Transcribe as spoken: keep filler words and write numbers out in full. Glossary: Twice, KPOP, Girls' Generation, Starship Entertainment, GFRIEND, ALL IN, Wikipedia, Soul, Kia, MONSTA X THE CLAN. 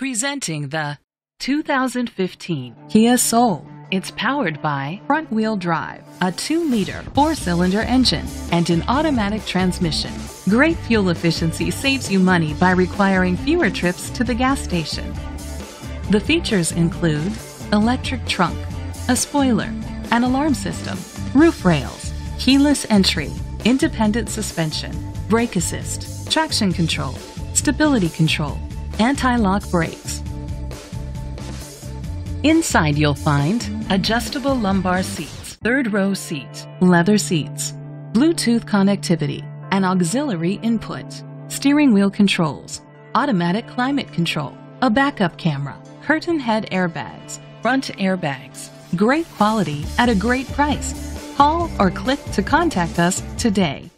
Presenting the two thousand fifteen Kia Soul. It's powered by front-wheel drive, a two liter four cylinder engine, and an automatic transmission. Great fuel efficiency saves you money by requiring fewer trips to the gas station. The features include electric trunk, a spoiler, an alarm system, roof rails, keyless entry, independent suspension, brake assist, traction control, stability control, anti-lock brakes. Inside you'll find adjustable lumbar seats, third row seat, leather seats, Bluetooth connectivity, an auxiliary input, steering wheel controls, automatic climate control, a backup camera, curtain head airbags, front airbags. Great quality at a great price. Call or click to contact us today.